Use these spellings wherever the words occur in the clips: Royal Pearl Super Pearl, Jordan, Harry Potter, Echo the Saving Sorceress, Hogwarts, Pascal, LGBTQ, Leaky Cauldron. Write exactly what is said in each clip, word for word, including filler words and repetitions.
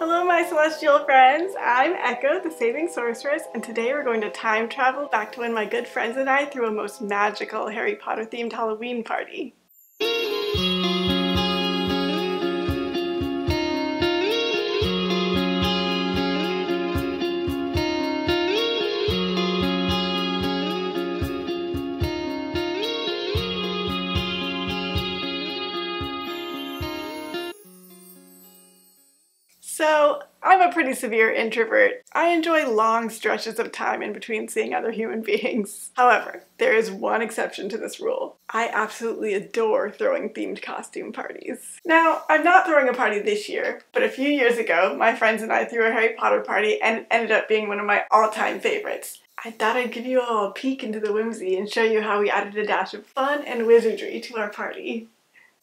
Hello my celestial friends, I'm Echo the Saving Sorceress, and today we're going to time travel back to when my good friends and I threw a most magical Harry Potter themed Halloween party. So, I'm a pretty severe introvert. I enjoy long stretches of time in between seeing other human beings. However, there is one exception to this rule. I absolutely adore throwing themed costume parties. Now, I'm not throwing a party this year, but a few years ago, my friends and I threw a Harry Potter party and it ended up being one of my all-time favorites. I thought I'd give you all a peek into the whimsy and show you how we added a dash of fun and wizardry to our party.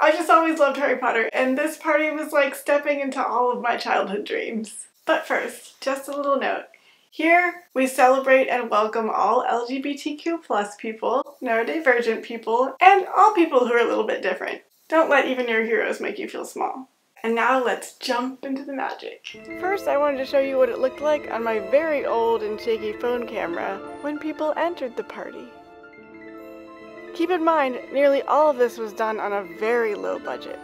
I just always loved Harry Potter, and this party was like stepping into all of my childhood dreams. But first, just a little note. Here, we celebrate and welcome all L G B T Q plus people, neurodivergent people, and all people who are a little bit different. Don't let even your heroes make you feel small. And now let's jump into the magic. First, I wanted to show you what it looked like on my very old and shaky phone camera when people entered the party. Keep in mind, nearly all of this was done on a very low budget.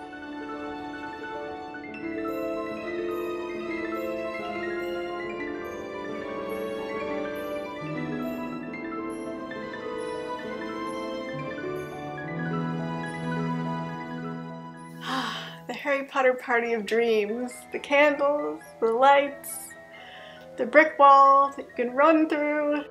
The Harry Potter party of dreams. The candles, the lights, the brick wall that you can run through.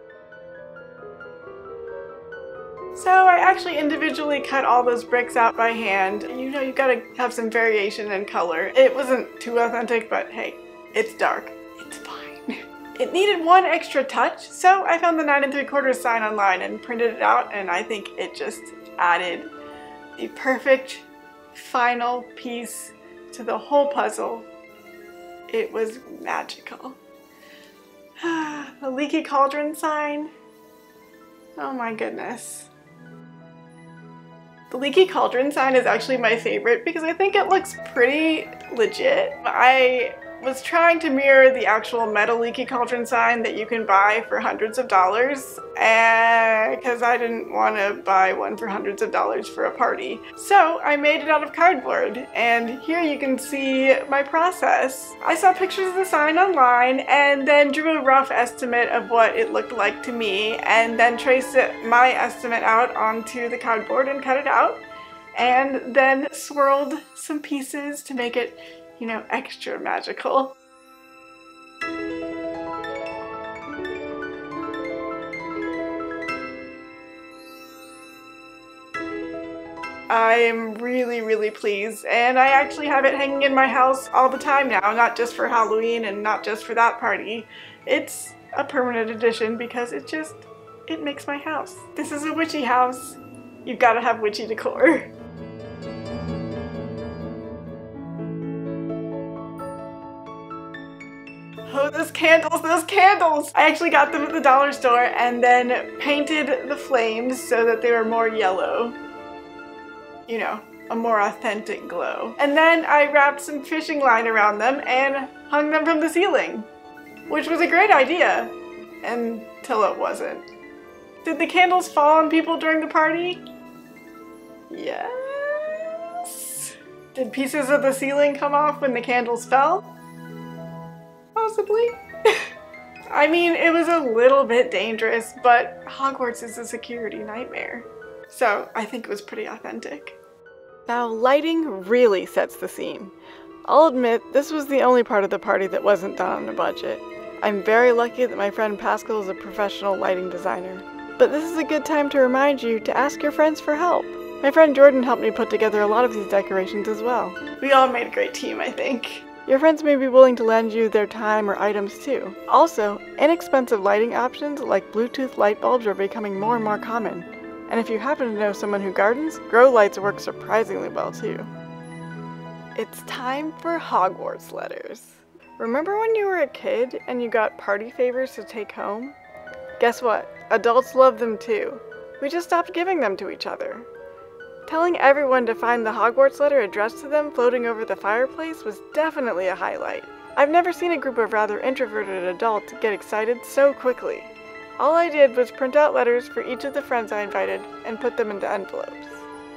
So I actually individually cut all those bricks out by hand. You know, you gotta have some variation in color. It wasn't too authentic, but hey, it's dark. It's fine. It needed one extra touch, so I found the nine and three quarters sign online and printed it out, and I think it just added the perfect final piece to the whole puzzle. It was magical. The Leaky Cauldron sign. Oh my goodness. The Leaky Cauldron sign is actually my favorite because I think it looks pretty legit. I was trying to mirror the actual metal Leaky Cauldron sign that you can buy for hundreds of dollars, and because I didn't want to buy one for hundreds of dollars for a party. So I made it out of cardboard, and here you can see my process. I saw pictures of the sign online and then drew a rough estimate of what it looked like to me, and then traced it, my estimate out onto the cardboard and cut it out, and then swirled some pieces to make it, you know, extra magical. I'm really, really pleased, and I actually have it hanging in my house all the time now, not just for Halloween and not just for that party. It's a permanent addition because it just, it makes my house. This is a witchy house. You've got to have witchy decor. Oh, those candles, those candles! I actually got them at the dollar store and then painted the flames so that they were more yellow. You know, a more authentic glow. And then I wrapped some fishing line around them and hung them from the ceiling, which was a great idea, until it wasn't. Did the candles fall on people during the party? Yes. Did pieces of the ceiling come off when the candles fell? Possibly. I mean, it was a little bit dangerous, but Hogwarts is a security nightmare. So I think it was pretty authentic. Now, lighting really sets the scene. I'll admit, this was the only part of the party that wasn't done on a budget. I'm very lucky that my friend Pascal is a professional lighting designer. But this is a good time to remind you to ask your friends for help. My friend Jordan helped me put together a lot of these decorations as well. We all made a great team, I think. Your friends may be willing to lend you their time or items too. Also, inexpensive lighting options like Bluetooth light bulbs are becoming more and more common. And if you happen to know someone who gardens, grow lights work surprisingly well too. It's time for Hogwarts letters. Remember when you were a kid and you got party favors to take home? Guess what? Adults love them too. We just stopped giving them to each other. Telling everyone to find the Hogwarts letter addressed to them floating over the fireplace was definitely a highlight. I've never seen a group of rather introverted adults get excited so quickly. All I did was print out letters for each of the friends I invited and put them into envelopes.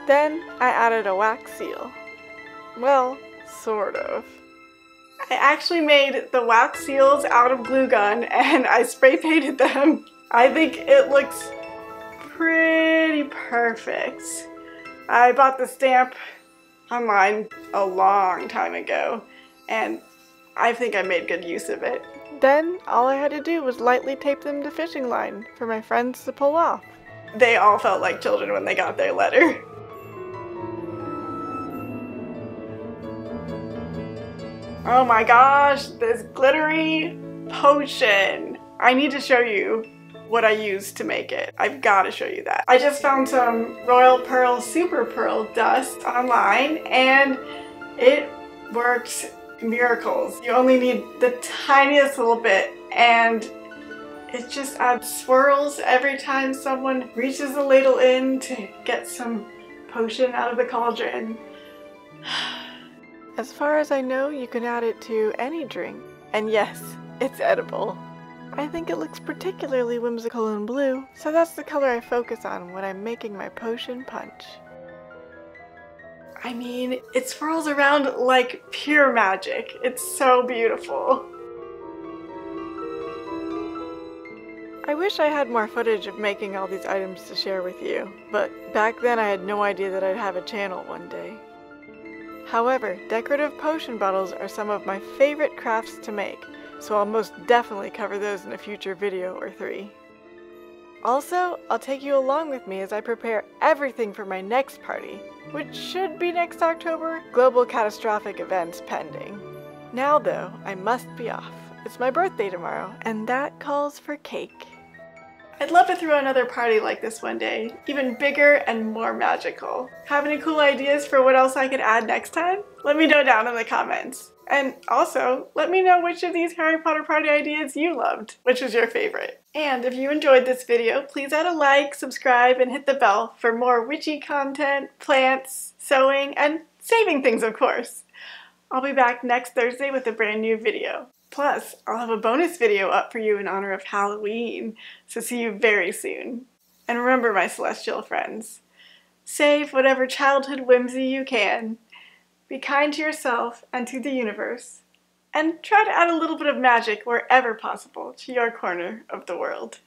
Then I added a wax seal. Well, sort of. I actually made the wax seals out of glue gun and I spray painted them. I think it looks pretty perfect. I bought the stamp online a long time ago and I think I made good use of it. Then all I had to do was lightly tape them to fishing line for my friends to pull off. They all felt like children when they got their letter. Oh my gosh, this glittery potion. I need to show you what I used to make it. I've got to show you that. I just found some Royal Pearl Super Pearl dust online and it works miracles. You only need the tiniest little bit and it just adds swirls every time someone reaches the ladle in to get some potion out of the cauldron. As far as I know, you can add it to any drink. And yes, it's edible. I think it looks particularly whimsical and blue, so that's the color I focus on when I'm making my potion punch. I mean, it swirls around like pure magic. It's so beautiful. I wish I had more footage of making all these items to share with you, but back then I had no idea that I'd have a channel one day. However, decorative potion bottles are some of my favorite crafts to make, so I'll most definitely cover those in a future video or three. Also, I'll take you along with me as I prepare everything for my next party, which should be next October, global catastrophic events pending. Now though, I must be off. It's my birthday tomorrow, and that calls for cake. I'd love to throw another party like this one day, even bigger and more magical. Have any cool ideas for what else I could add next time? Let me know down in the comments. And also, let me know which of these Harry Potter party ideas you loved, which was your favorite. And if you enjoyed this video, please add a like, subscribe, and hit the bell for more witchy content, plants, sewing, and saving things, of course. I'll be back next Thursday with a brand new video. Plus, I'll have a bonus video up for you in honor of Halloween, so see you very soon. And remember, my celestial friends, save whatever childhood whimsy you can. Be kind to yourself and to the universe, and try to add a little bit of magic wherever possible to your corner of the world.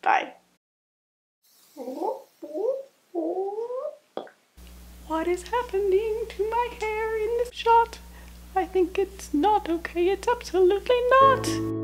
Bye. What is happening to my hair in this shot? I think it's not okay, it's absolutely not!